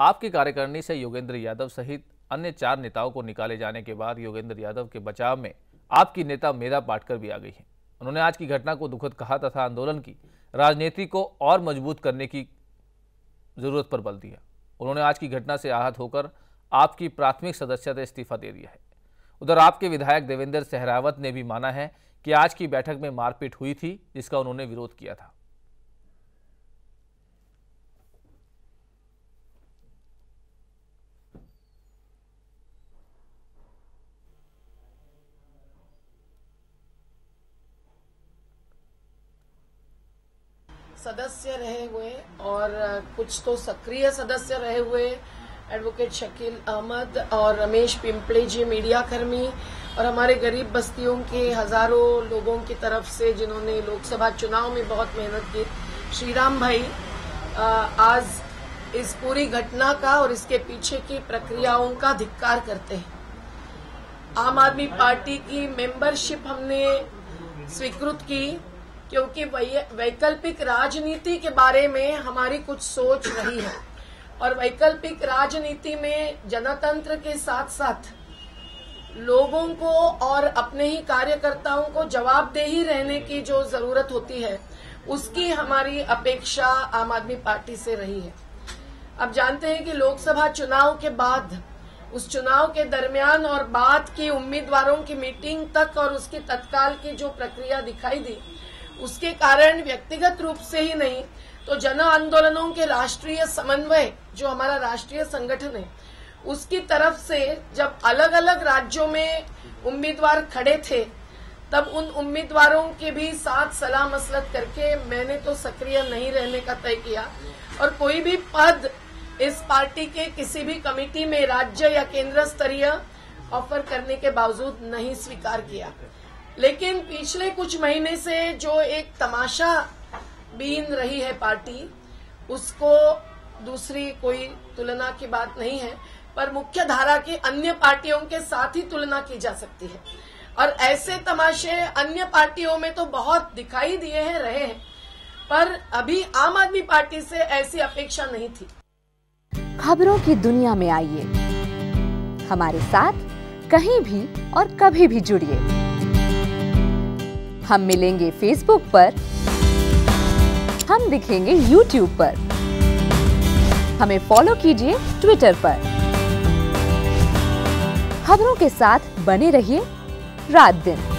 आपकी कार्यकारिणी से योगेंद्र यादव सहित अन्य 4 नेताओं को निकाले जाने के बाद योगेंद्र यादव के बचाव में आपकी नेता मेधा पाटकर भी आ गई है। उन्होंने आज की घटना को दुखद कहा तथा आंदोलन की राजनीति को और मजबूत करने की जरूरत पर बल दिया। उन्होंने आज की घटना से आहत होकर आपकी प्राथमिक सदस्यता इस्तीफा दे दिया है। उधर आपके विधायक देवेंद्र सहरावत ने भी माना है कि आज की बैठक में मारपीट हुई थी, जिसका उन्होंने विरोध किया था। सदस्य रहे हुए और कुछ तो सक्रिय सदस्य रहे हुए एडवोकेट शकील अहमद और रमेश पिंपळे जी, मीडियाकर्मी और हमारे गरीब बस्तियों के हजारों लोगों की तरफ से जिन्होंने लोकसभा चुनाव में बहुत मेहनत की, श्रीराम भाई, आज इस पूरी घटना का और इसके पीछे की प्रक्रियाओं का धिक्कार करते हैं। आम आदमी पार्टी की मेंबरशिप हमने स्वीकृत की क्योंकि वैकल्पिक राजनीति के बारे में हमारी कुछ सोच रही है और वैकल्पिक राजनीति में जनतंत्र के साथ साथ लोगों को और अपने ही कार्यकर्ताओं को जवाबदेही रहने की जो जरूरत होती है, उसकी हमारी अपेक्षा आम आदमी पार्टी से रही है। अब जानते हैं कि लोकसभा चुनाव के बाद, उस चुनाव के दरमियान और बाद की उम्मीदवारों की मीटिंग तक और उसकी तत्काल की जो प्रक्रिया दिखाई दी, उसके कारण व्यक्तिगत रूप से ही नहीं तो जन आंदोलनों के राष्ट्रीय समन्वय, जो हमारा राष्ट्रीय संगठन है, उसकी तरफ से जब अलग अलग राज्यों में उम्मीदवार खड़े थे, तब उन उम्मीदवारों के भी साथ सलाह मसलत करके मैंने तो सक्रिय नहीं रहने का तय किया और कोई भी पद इस पार्टी के किसी भी कमेटी में राज्य या केंद्र स्तरीय ऑफर करने के बावजूद नहीं स्वीकार किया। लेकिन पिछले कुछ महीने से जो एक तमाशा बीन रही है पार्टी, उसको दूसरी कोई तुलना की बात नहीं है, पर मुख्य धारा की अन्य पार्टियों के साथ ही तुलना की जा सकती है और ऐसे तमाशे अन्य पार्टियों में तो बहुत दिखाई दिए हैं, रहे हैं, पर अभी आम आदमी पार्टी से ऐसी अपेक्षा नहीं थी। खबरों की दुनिया में आइए, हमारे साथ कहीं भी और कभी भी जुड़िए। हम मिलेंगे फेसबुक पर, हम दिखेंगे यूट्यूब पर, हमें फॉलो कीजिए ट्विटर पर। खबरों के साथ बने रहिए रात दिन।